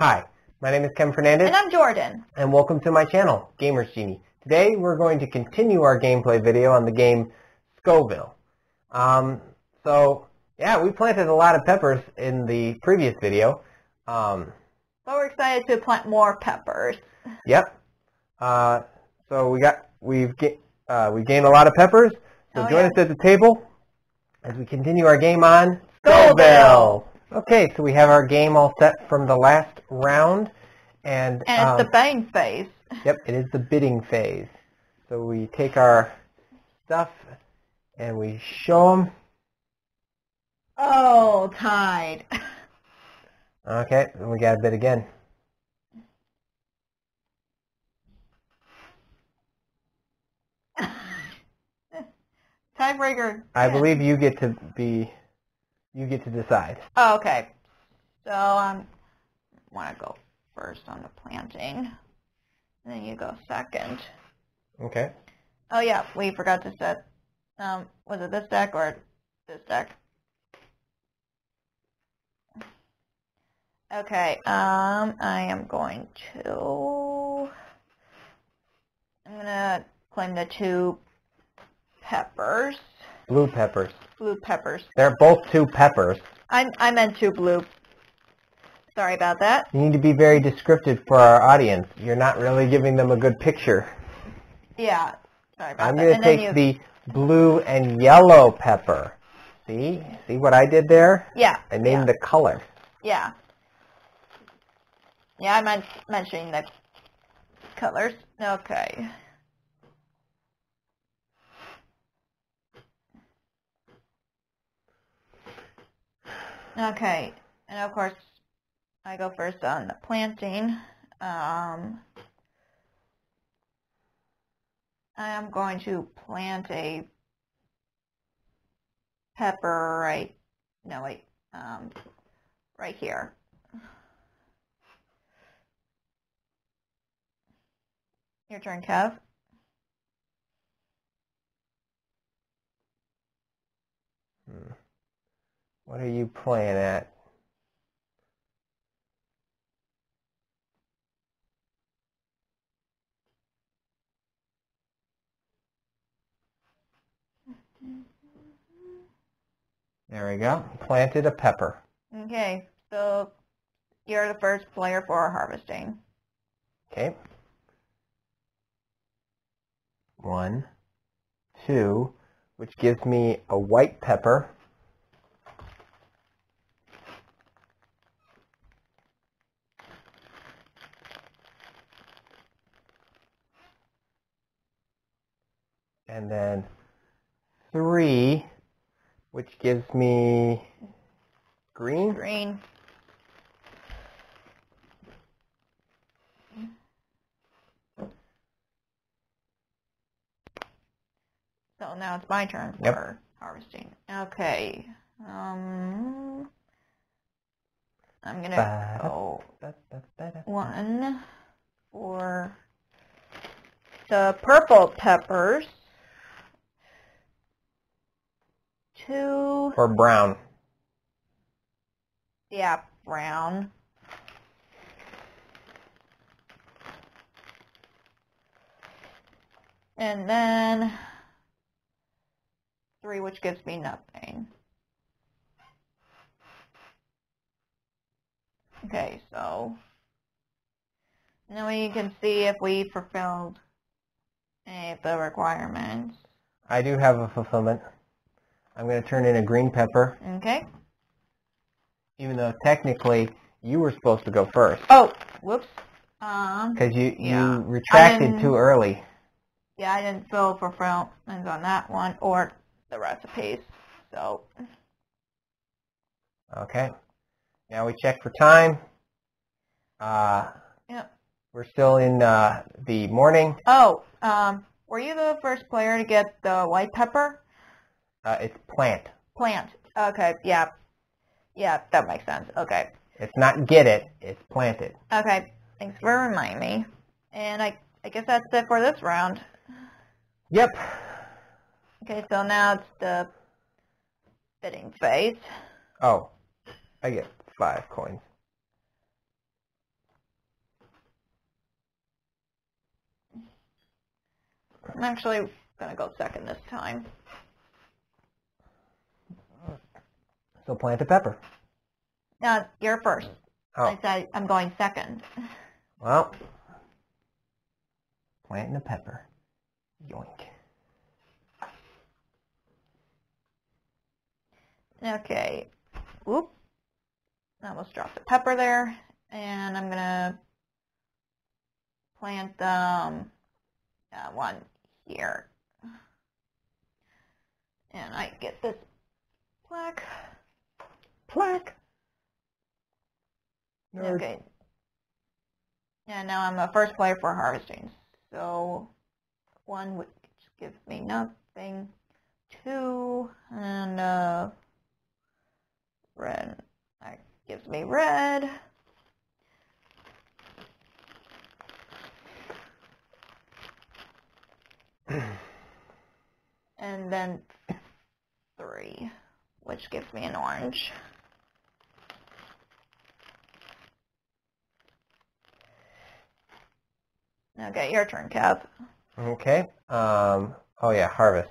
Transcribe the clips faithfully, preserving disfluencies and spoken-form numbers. Hi, my name is Ken Fernandez. And I'm Jordan. And welcome to my channel, Gamers Genie. Today we're going to continue our gameplay video on the game Scoville. Um, so, yeah, we planted a lot of peppers in the previous video. Um, but we're excited to plant more peppers. Yep. Uh, so we got, we've get, uh, we gained a lot of peppers. So oh, join yeah. us at the table as we continue our game on Scoville. Okay, so we have our game all set from the last round. And, and it's um, the bidding phase. Yep, it is the bidding phase. So we take our stuff and we show them. Oh, tied. Okay, then we got to bid again. Tiebreaker. I believe you get to be... You get to decide. Oh, okay. So I um, want to go first on the planting. And then you go second. Okay. Oh, yeah. We forgot to set. Um, was it this deck or this deck? Okay. Um, I am going to... I'm going to claim the two peppers. Blue peppers. Blue peppers. They're both two peppers. I I meant two blue. Sorry about that. You need to be very descriptive for our audience. You're not really giving them a good picture. Yeah. Sorry about I'm that. I'm going to take you... the blue and yellow pepper. See? See what I did there? Yeah. I named yeah. the color. Yeah. Yeah, I meant mentioning the colors. Okay. Okay, and of course, I go first on the planting. Um, I am going to plant a pepper right, no wait, um, right here. Your turn, Kev. Hmm. What are you playing at? There we go. Planted a pepper. Okay, so you're the first player for harvesting. Okay. One, two, which gives me a white pepper. And then three, which gives me green. Green. So now it's my turn yep. for harvesting. Okay. Um, I'm going to go one for the purple peppers. Two. Or brown. Yeah, brown. And then three, which gives me nothing. Okay, so now we can see if we fulfilled any of the requirements. I do have a fulfillment. I'm going to turn in a green pepper. Okay. Even though technically you were supposed to go first. Oh, whoops. Um. Because you, yeah. you retracted too early. Yeah, I didn't fill for fulfillments on that one or the recipes. So. Okay. Now we check for time. Uh, yep. We're still in uh, the morning. Oh, um, were you the first player to get the white pepper? Uh, it's plant. Plant. Okay. Yeah. Yeah, that makes sense. Okay. It's not get it. It's planted. Okay. Thanks for reminding me. And I, I guess that's it for this round. Yep. Okay, so now it's the bidding phase. Oh, I get five coins. I'm actually gonna go second this time. So plant a pepper. No, you're first. Oh. I said I'm going second. Well, planting a pepper. Yoink. Okay. Whoop. I almost dropped a pepper there, and I'm gonna plant um uh, one here, and I get this plaque. Plaque. Nerd. Okay. And now I'm a first player for harvesting. So one would give me nothing. Two and uh, red. That gives me red. And then three, which gives me an orange. Okay, your turn, Kev. Okay. Um, oh, yeah, harvest.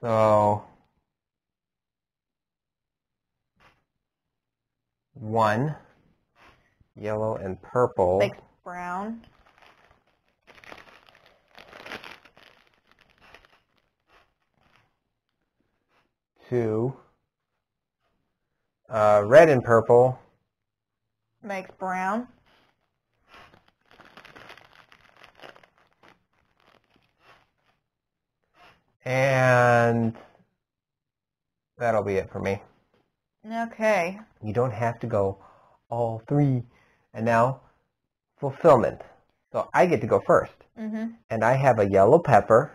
So, one, yellow and purple. Big brown. Two, uh, red and purple. Makes brown. And that'll be it for me. Okay. You don't have to go all three. And now, fulfillment. So I get to go first. Mm-hmm. And I have a yellow pepper,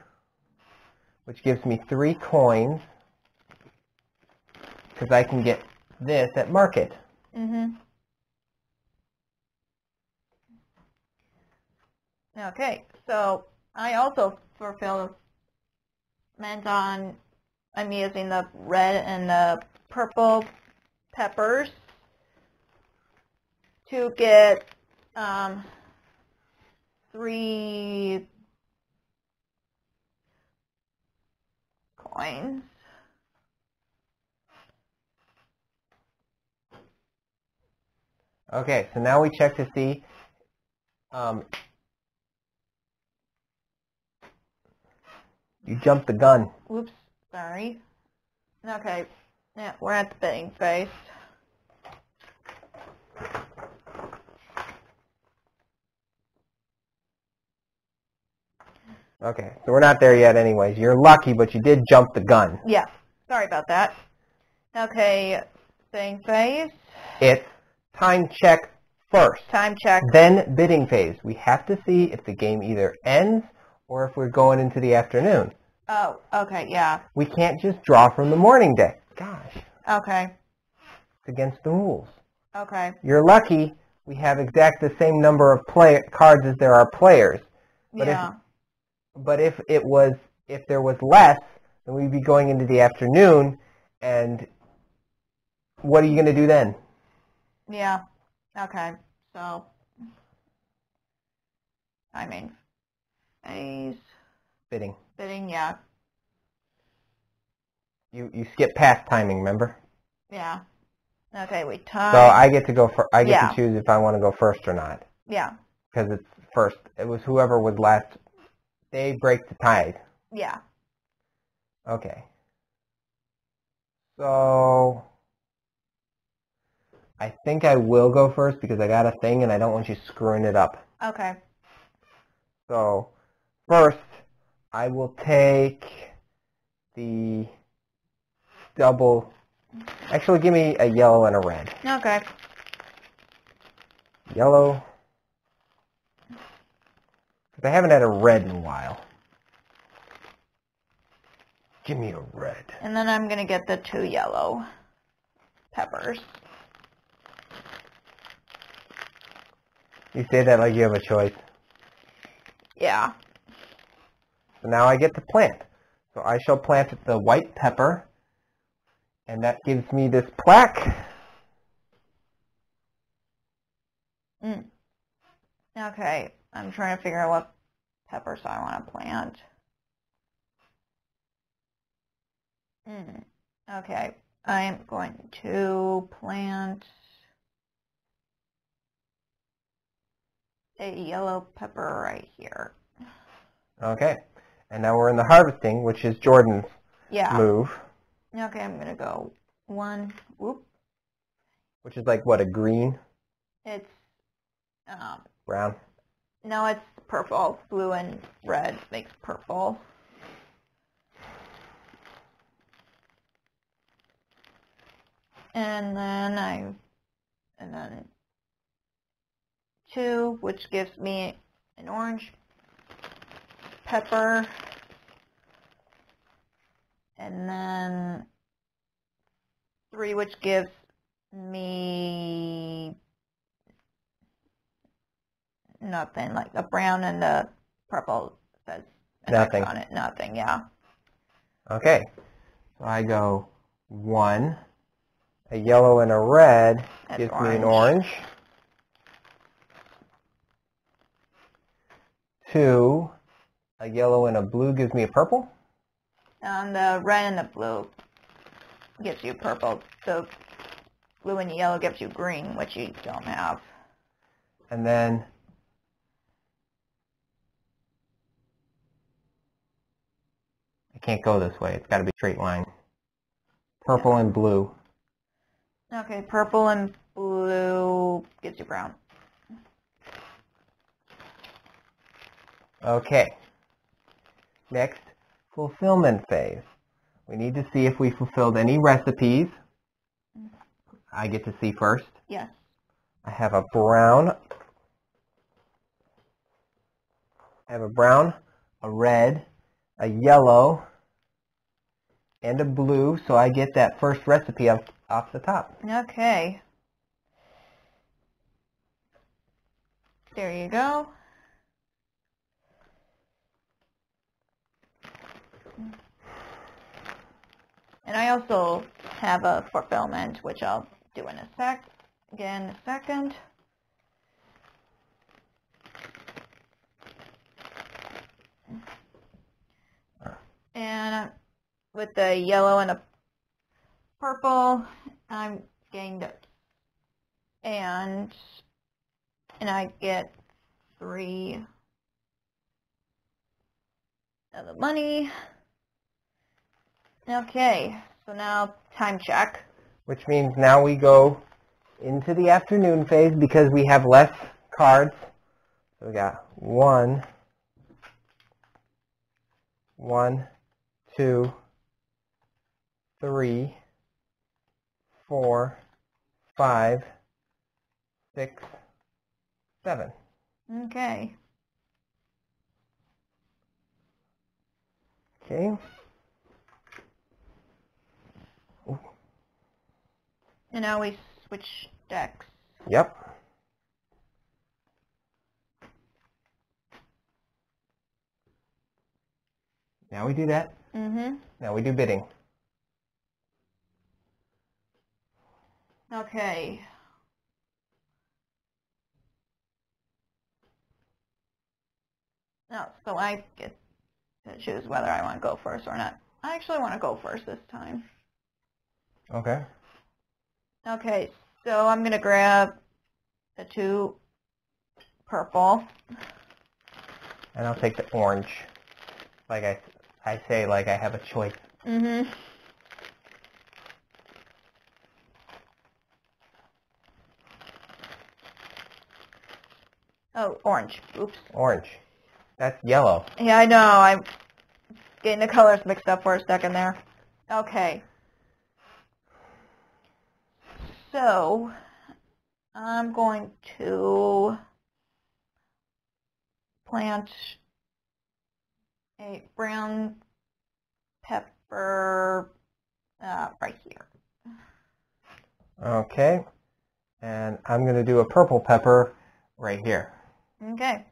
which gives me three coins, because I can get this at market. Mm-hmm. Okay. So I also fulfill... meant on, I'm using the red and the purple peppers to get um, three coins. Okay, so now we check to see um, you jumped the gun. Oops, sorry. Okay, yeah, we're at the bidding phase. Okay, so we're not there yet anyways. You're lucky, but you did jump the gun. Yeah, sorry about that. Okay, bidding phase. It's time check first. Time check. Then bidding phase. We have to see if the game either ends or if we're going into the afternoon. Oh, okay, yeah. We can't just draw from the morning deck. Gosh. Okay. It's against the rules. Okay. You're lucky we have exact the same number of play cards as there are players. But yeah. If, but if it was, if there was less, then we'd be going into the afternoon, and what are you going to do then? Yeah. Okay. So, I mean... Phase. Bidding. Bidding, yeah. You you skip past timing, remember? Yeah. Okay, we time. So I get to go for. I get yeah. to choose if I want to go first or not. Yeah. Because it's first. It was whoever was last. They break the tide. Yeah. Okay. So I think I will go first because I got a thing and I don't want you screwing it up. Okay. So. First, I will take the double. Actually, give me a yellow and a red. Okay. Yellow. Because I haven't had a red in a while. Give me a red. And then I'm going to get the two yellow peppers. You say that like you have a choice. Yeah. So now I get to plant. So I shall plant the white pepper, and that gives me this plaque. Mm. Okay, I'm trying to figure out what peppers I want to plant. Mm. Okay, I'm going to plant a yellow pepper right here. Okay, and now we're in the harvesting, which is Jordan's yeah. move. Okay, I'm going to go one, whoop. Which is like, what, a green? It's um, brown. No, it's purple. Blue and red makes purple. And then I, and then two, which gives me an orange pepper. And then three, which gives me nothing, like the brown and the purple says nothing on it. Nothing, yeah. Okay. So I go one, a yellow and a red That's gives orange. me an orange. Two, a yellow and a blue gives me a purple. And the red and the blue gives you purple. So blue and yellow gives you green, which you don't have. And then I can't go this way. It's got to be a straight line. Purple yeah. and blue. Okay, purple and blue gives you brown. Okay. Next. Fulfillment phase. We need to see if we fulfilled any recipes. I get to see first. Yes. I have a brown. I have a brown, a red, a yellow, and a blue. So I get that first recipe off, off the top. Okay. There you go. And I also have a fulfillment, which I'll do in a sec. Again, in a second. And with the yellow and the purple, I'm getting the and and I get three of the money. Okay, so now time check. Which means now we go into the afternoon phase because we have less cards. So we got one, one, two, three, four, five, six, seven. Okay. Okay. And now we switch decks. Yep. Now we do that. Mm-hmm. Now we do bidding. Okay. Now, so I get to choose whether I want to go first or not. I actually want to go first this time. Okay. Okay, so I'm going to grab the two purple. And I'll take the orange. Like I, I say, like I have a choice. Mm-hmm. Oh, orange. Oops. Orange. That's yellow. Yeah, I know. I'm getting the colors mixed up for a second there. Okay. So, I'm going to plant a brown pepper uh, right here. Okay, and I'm going to do a purple pepper right here. Okay.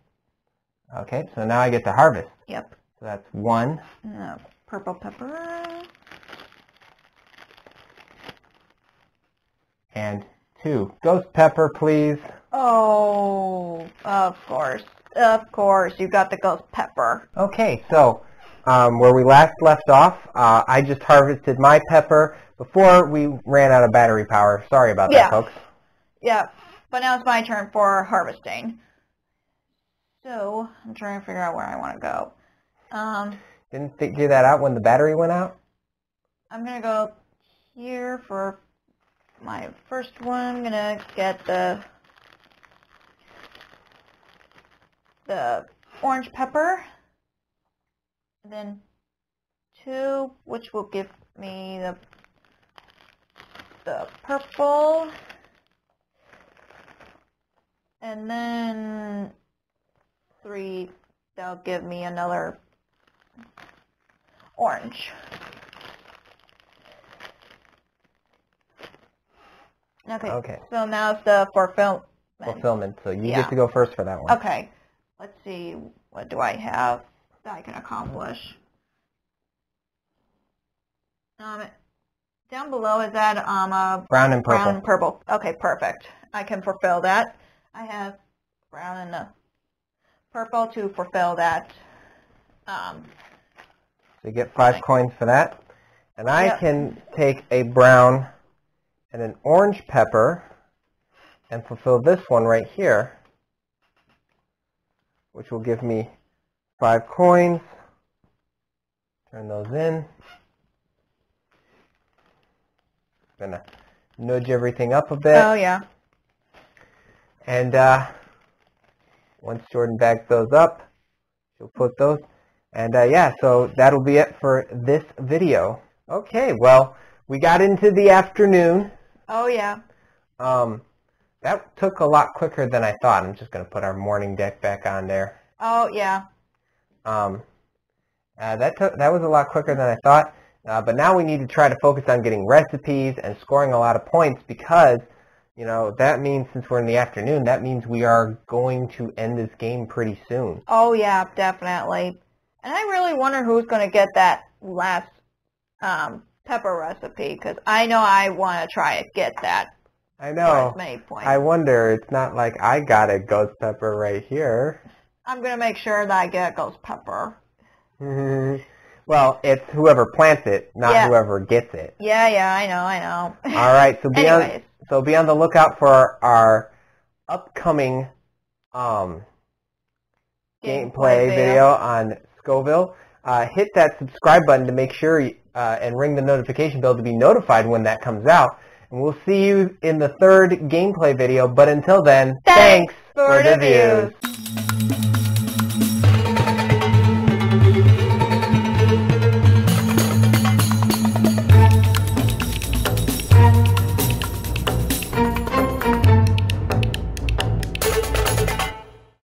Okay, so now I get to harvest. Yep. So that's one. Uh, purple pepper. And two. Ghost pepper, please. Oh, of course. Of course, you got the ghost pepper. Okay, so um, where we last left off, uh, I just harvested my pepper before we ran out of battery power. Sorry about yeah. that, folks. Yeah, but now it's my turn for harvesting. So I'm trying to figure out where I want to go. Um, Didn't figure that out when the battery went out? I'm going to go here for my first one. I'm going to get the... the orange pepper, and then two, which will give me the, the purple, and then three, that'll give me another orange. Okay, okay. So now it's the fulfillment. Fulfillment, so you yeah. get to go first for that one. Okay. Let's see, what do I have that I can accomplish? Um, down below is that um, a brown and purple. Brown and purple. Okay, perfect. I can fulfill that. I have brown and uh, purple to fulfill that. Um, so you get five coins for that. And I yep. can take a brown and an orange pepper and fulfill this one right here, which will give me five coins. Turn those in. Gonna nudge everything up a bit. Oh yeah. And uh, once Jordan bags those up, she'll put those. And uh, yeah, so that'll be it for this video. Okay, well, we got into the afternoon. Oh yeah. Um. That took a lot quicker than I thought. I'm just going to put our morning deck back on there. Oh, yeah. Um, uh, that took that was a lot quicker than I thought. Uh, but now we need to try to focus on getting recipes and scoring a lot of points because, you know, that means since we're in the afternoon, that means we are going to end this game pretty soon. Oh, yeah, definitely. And I really wonder who's going to get that last um, pepper recipe because I know I want to try to get that. I know. I wonder. It's not like I got a ghost pepper right here. I'm going to make sure that I get a ghost pepper. Mm-hmm. Well, it's whoever plants it, not yeah. whoever gets it. Yeah, yeah, I know, I know. All right, so be, on, so be on the lookout for our upcoming um, gameplay, gameplay video. video on Scoville. Uh, hit that subscribe button to make sure you, uh, and ring the notification bell to be notified when that comes out. And we'll see you in the third gameplay video, but until then, thanks, thanks for the views. views.